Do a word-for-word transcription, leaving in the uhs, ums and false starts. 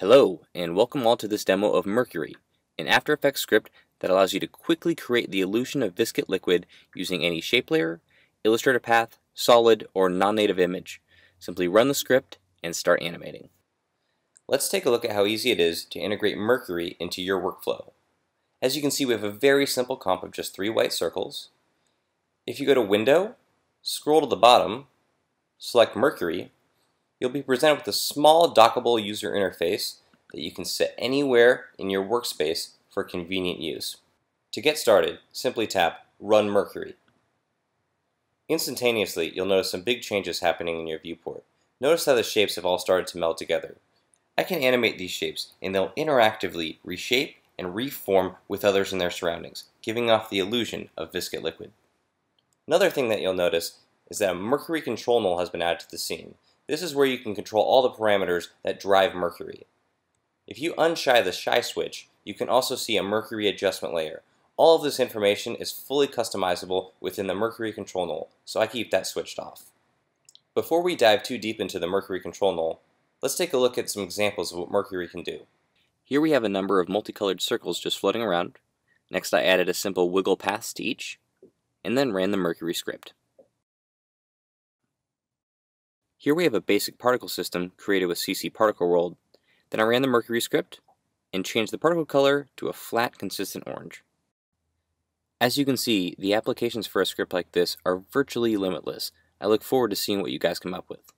Hello, and welcome all to this demo of Mercury, an After Effects script that allows you to quickly create the illusion of viscid liquid using any shape layer, illustrator path, solid, or non-native image. Simply run the script and start animating. Let's take a look at how easy it is to integrate Mercury into your workflow. As you can see, we have a very simple comp of just three white circles. If you go to Window, scroll to the bottom, select Mercury, you'll be presented with a small dockable user interface that you can set anywhere in your workspace for convenient use. To get started, simply tap Run Mercury. Instantaneously, you'll notice some big changes happening in your viewport. Notice how the shapes have all started to meld together. I can animate these shapes, and they'll interactively reshape and reform with others in their surroundings, giving off the illusion of viscid liquid. Another thing that you'll notice is that a Mercury control null has been added to the scene. This is where you can control all the parameters that drive Mercury. If you unshie the Shy switch, you can also see a Mercury adjustment layer. All of this information is fully customizable within the Mercury control null, so I keep that switched off. Before we dive too deep into the Mercury control null, let's take a look at some examples of what Mercury can do. Here we have a number of multicolored circles just floating around. Next, I added a simple wiggle path to each, and then ran the Mercury script. Here we have a basic particle system created with C C Particle World. Then I ran the Mercury script and changed the particle color to a flat, consistent orange. As you can see, the applications for a script like this are virtually limitless. I look forward to seeing what you guys come up with.